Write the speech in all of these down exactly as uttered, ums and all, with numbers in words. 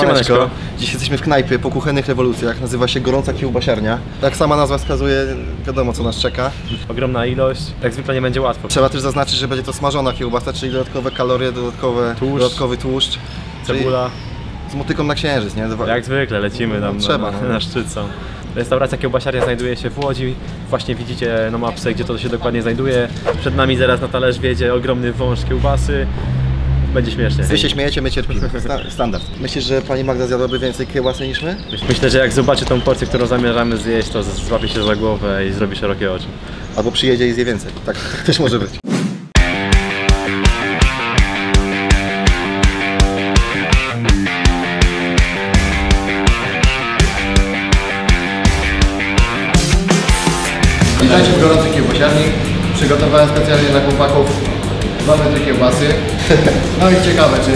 Siemaneczko. Siemaneczko. Dziś jesteśmy w knajpie po kuchennych rewolucjach, nazywa się Gorąca Kiełbasiarnia. Jak sama nazwa wskazuje, wiadomo co nas czeka. Ogromna ilość, jak zwykle nie będzie łatwo. Trzeba też zaznaczyć, że będzie to smażona kiełbasa, czyli dodatkowe kalorie, dodatkowe, tłuszcz, dodatkowy tłuszcz. Cebula. Z motyką na księżyc, nie? Dwa... Jak zwykle lecimy tam no, trzeba, na, na, na szczyt są. Restauracja Kiełbasiarnia znajduje się w Łodzi. Właśnie widzicie na mapce, gdzie to się dokładnie znajduje. Przed nami zaraz na talerz wjedzie ogromny wąż kiełbasy. Będzie śmiesznie. Wy się śmiejecie, my cierpimy. Standard. Myślisz, że pani Magda zjadłaby więcej kiełbasy niż my? Myślę, że jak zobaczy tą porcję, którą zamierzamy zjeść, to złapie się za głowę i zrobi szerokie oczy. Albo przyjedzie i zje więcej. Tak, tak też może być. Witajcie w Gorącej Kiełbasiarni. Przygotowałem specjalnie dla chłopaków dwa metry kiełbasy. No i ciekawe, czy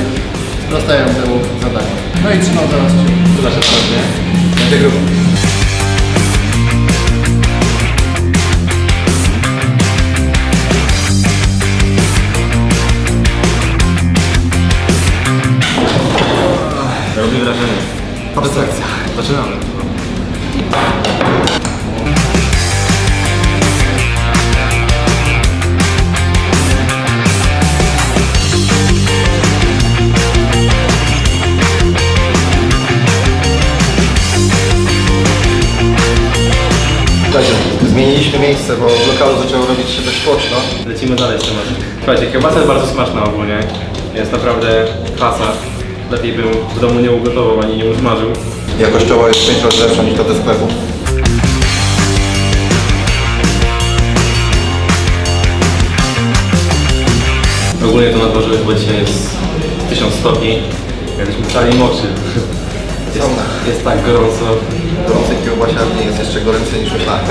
sprostają temu zadaniu. No i trzymam teraz się. Uda się sprawnie. Będzie grubo. Robi wrażenie. Abstrakcja. Zaczynamy. Zmieniliśmy miejsce, bo w lokalu zaczęło robić się dość tłoczno. Lecimy dalej z tematem. Słuchajcie, kiełbasa jest bardzo smaczna ogólnie. Jest naprawdę klasa. Lepiej bym w domu nie ugotował, ani nie usmażył. Jakościowo jest pięć razy lepsza niż ta ze sklepu. Ogólnie to na dworze chyba dzisiaj jest tysiąc stopni. Jesteśmy cali mokrzy. Jest, jest tak gorąco. Gorące kiełbasiarnie jest jeszcze goręcej niż myślałem.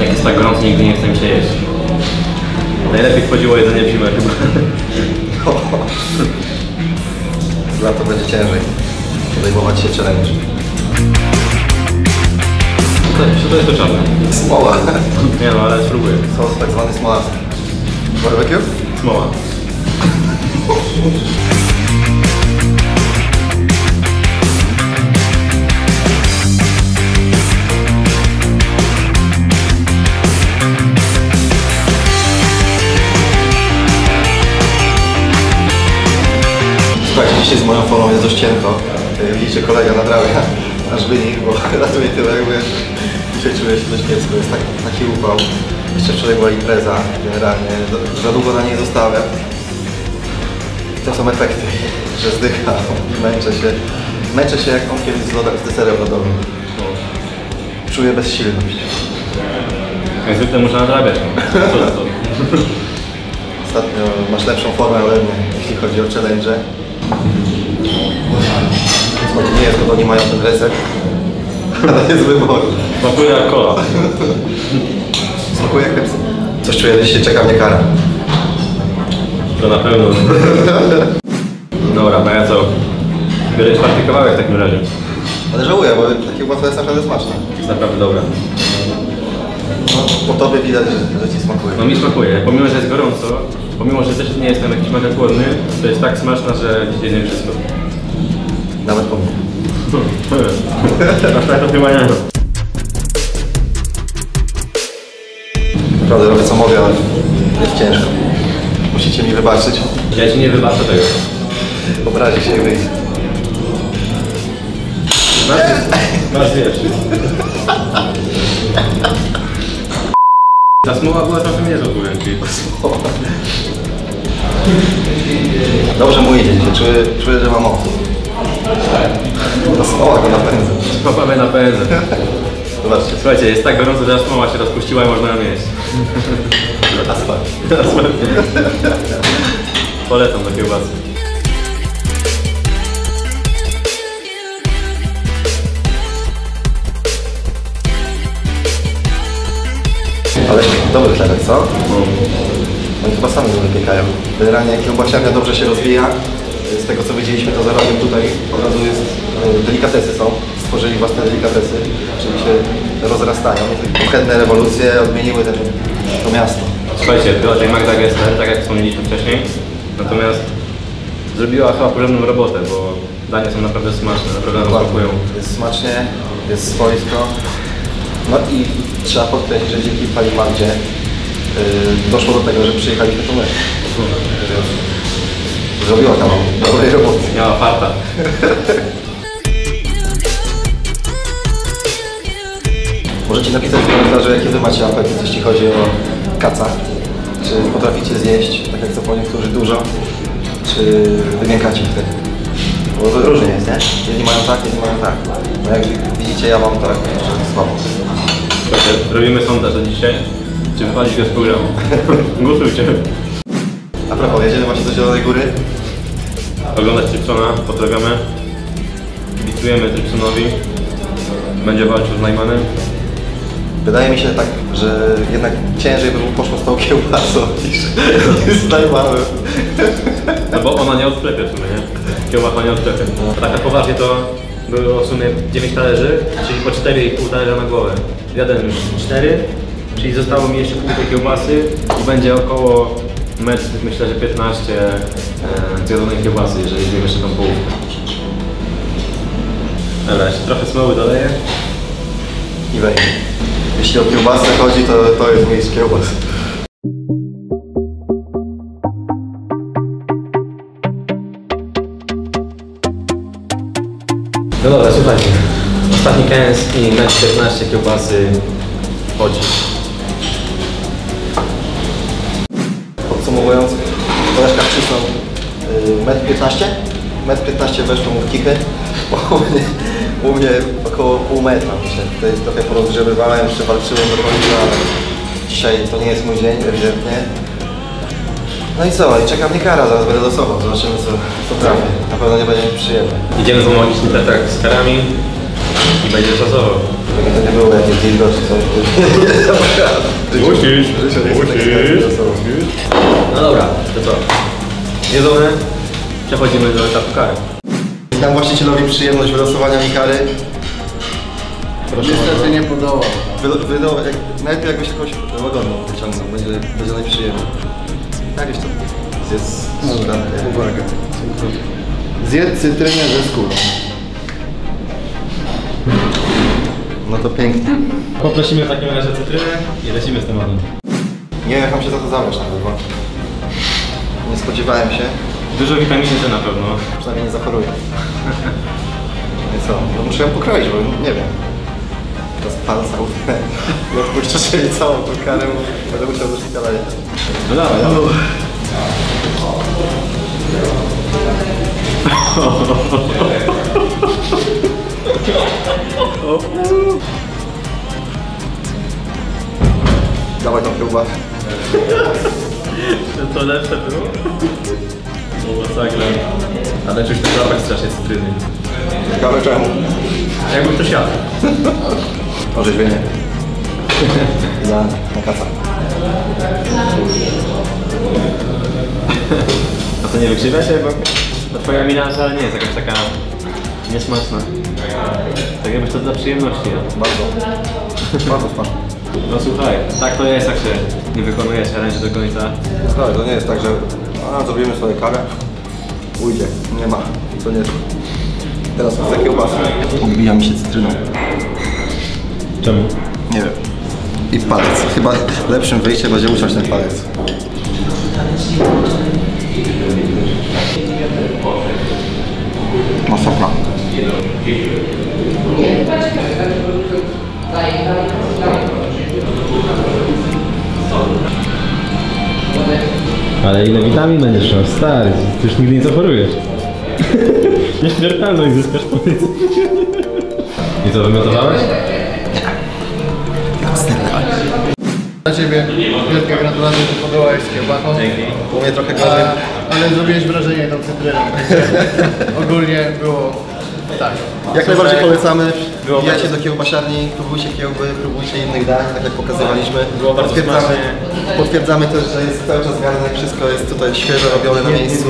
Jak jest tak gorąco, nigdy nie chce mi się jeść. Najlepiej wchodziło jedzenie w zimę chyba. Lato będzie ciężej. Podejmować się challenge. Co to jest to czarne? Smoła. Nie no, ale spróbuję. Sos tak zwany smolarski. Barbecue? Smoła. Słuchajcie, dzisiaj z moją formą jest dość cienko. Liczy kolega na trawie. Aż wynik, bo ratuje tyle, jakby dzisiaj czuję się dość kiepsko, jest taki, taki upał. Jeszcze wczoraj była impreza, generalnie za długo na niej zostawiam. To są efekty, że zdycham i męczę się. Męczę się jak on kiedyś z, lodem, z deserem lodowym. Czuję bezsilność. Jak zwykle muszę nadrabiać. Ostatnio masz lepszą formę ode mnie, jeśli chodzi o challenge. Chodzi nie jest, bo oni mają ten recept, ale jest wybór. Smakuje jak kola. Smakuje jak Trypson. Coś czuję, jeśli czeka mnie kara. To na pewno. Dobra, no ja co? Biorę czwarty kawałek w takim razie. Ale żałuję, bo ta kiełbasa jest naprawdę smaczna. Jest naprawdę dobra. No, po tobie widać, że, że ci smakuje. No mi smakuje, pomimo że jest gorąco, pomimo że też nie jestem jakiś mega głodny, to jest tak smaczna, że dzisiaj zjem wszystko. Nawet po mnie. Naprawdę robię co mogę, ale jest ciężko. Musicie mi wybaczyć. Ja ci nie wybaczę tego. Obrazi się i wyjdzie. Masz wierszy. Ta smoła była trochę niezła, powiem ci. Dobrze mu idzie, czuję, czuję, że mam moc. To smoła go napędza. Smoła mnie napędza. Zobaczcie. Słuchajcie, jest tak gorąco, że smoła się rozpuściła i można ją jeść. Asfalt. Asfalt. Polecam do kiełbasy. Ale dobry chlebek, co? No. Oni chyba sami go wypiekają. Generalnie kiełbasiarnia dobrze się rozwija. Z tego co widzieliśmy, to zarazem tutaj od razu jest, delikatesy są, stworzyli własne delikatesy, czyli się rozrastają. Konkretne rewolucje odmieniły ten, to miasto. Słuchajcie, była tutaj Magda Gesler, tak jak wspomnieliśmy wcześniej. Natomiast zrobiła chyba porządną robotę, bo dania są naprawdę smaczne, naprawdę rozpakują. Jest smacznie, jest swojsko. No i trzeba podkreślić, że dzięki pani Magdzie yy, doszło do tego, że przyjechaliśmy tu my. Zrobiła tam dobrej roboty. Miała farta. Możecie napisać w komentarzu, jakie wy macie apetyt, jeśli chodzi o kaca. Czy potraficie zjeść, tak jak co po niektórzy dużo, czy wymiękacie wtedy. Bo to różnie jest, nie? Jedni mają tak, jedni mają tak. No jak widzicie, ja mam tak słabo. Robimy sondaż do dzisiaj. Czy wypalić go z programu? Głosujcie. A propos, jedziemy właśnie do Zielonej Góry. Oglądać Trypsona, pozdrawiamy. Kibicujemy Trypsonowi. Będzie walczył z Neimanem. Wydaje mi się tak, że jednak ciężej by mu poszło z tą kiełbasą niż z Neimanem. No bo ona nie odklepia w sumie, nie? Kiełbasa nie odklepia. No. Tak poważnie to było w sumie dziewięć talerzy, czyli po cztery i pół talerza na głowę. Jadłem już cztery, czyli zostało mi jeszcze pół tej kiełbasy i będzie około metr, myślę, że piętnaście e, zjadzonej kiełbasy, jeżeli zjemy jeszcze tą połówkę. Dobra, jeszcze trochę smały doleję i wejdę. Jeśli o kiełbasę chodzi, to, to jest miejsce kiełbas. No dobra, słuchajcie. Ostatni kęs i na czternaście kiełbasy wchodzi. Podsumowując, w koleżkach przysnął metr piętnaście. metr piętnaście weszło mu w kichy. U mnie, u mnie około pół metra. To jest trochę porozgrzebywałem, jeszcze walczyłem do końca, ale dzisiaj to nie jest mój dzień, ewidentnie. No i co? I czeka mnie kara, zaraz będę losował, zobaczymy co, co trafię. Na pewno nie będzie mi przyjemne. Idziemy po magiczny plecak z karami i będzie losował. To nie było jakieś dildo czy coś. Musisz, musisz. No dobra, to co? Jedzone, przechodzimy do etapu kary. Dam właścicielowi przyjemność wylosowania mi kary. Proszę niestety nie podołał. Wydołał, jak, najpierw jakbyś jakąś łagodną wyciągnął, będzie, będzie najprzyjemniej. Jakieś to jest zrzucane. Uwaga. Zjedz cytrynę ze skórą. No to pięknie. Poprosimy w takim razie cytrynę i lecimy z tematem. Nie wiem, jak mam się za to zabrać na pewno. Nie spodziewałem się. Dużo witaminy D na pewno. Przynajmniej nie zachoruję. No i co? No muszę ją pokroić, bo nie wiem. Teraz pan załóżmy. No kurczę, czyli całą tą karę, będę musiał do szpitala jechać. No dawaj. Dawaj tą kiełbasę. To lepsze było? Masakra. Ale czuć ten zapach strasznie cytryny. Ciekawe czemu? Jakbym to siadł. Orzeźwienie. Za na kaca. A to nie wykrzywia się, bo to twoja mina, ale nie jest jakaś taka niesmaczna. Tak jakbyś to dla przyjemności. Bardzo. Bardzo smaczne. No słuchaj, tak to jest, jak się nie wykonuje challenge do końca. Słuchaj, to nie jest tak, że a, zrobimy sobie karę, ujdzie, nie ma, to nie jest. Teraz chcę kiełbasę. Ubija mi się cytryną. Czemu? Nie wiem. I palec. Chyba lepszym wyjściem będzie usiąść ten palec. Masakra. Ale ile witamin będziesz miał, stary, ty już nigdy nie zachorujesz. Nieśmiertelność zyskasz po nic. I co, wymiotowałeś? Dla ciebie wielkie gratulacje, że podołałeś z kiełbasą. Dzięki. U mnie trochę gorzej. Ale zrobiłeś wrażenie tą cytryną. Ogólnie było tak. Jak najbardziej polecamy. Wbijajcie do kiełbasiarni, próbujcie kiełby, próbujcie innych dań, tak jak pokazywaliśmy. Było bardzo potwierdzamy, potwierdzamy też, że jest cały czas garnek, wszystko jest tutaj świeżo robione na miejscu.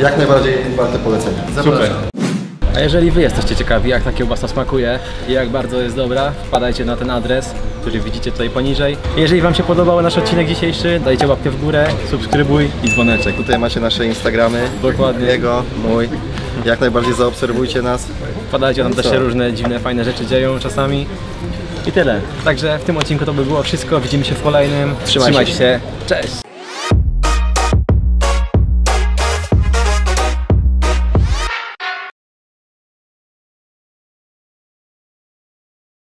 Jak najbardziej warte polecenia. Zapraszam. Super. A jeżeli wy jesteście ciekawi, jak ta kiełbasa smakuje i jak bardzo jest dobra, wpadajcie na ten adres, który widzicie tutaj poniżej. Jeżeli wam się podobał nasz odcinek dzisiejszy, dajcie łapkę w górę, subskrybuj i dzwoneczek. Tutaj macie nasze Instagramy. Dokładnie. Jego, mój. Jak najbardziej zaobserwujcie nas. Wpadajcie, tam też się różne dziwne, fajne rzeczy dzieją czasami. I tyle. Także w tym odcinku to by było wszystko. Widzimy się w kolejnym. Trzymajcie, Trzymajcie się. Cześć!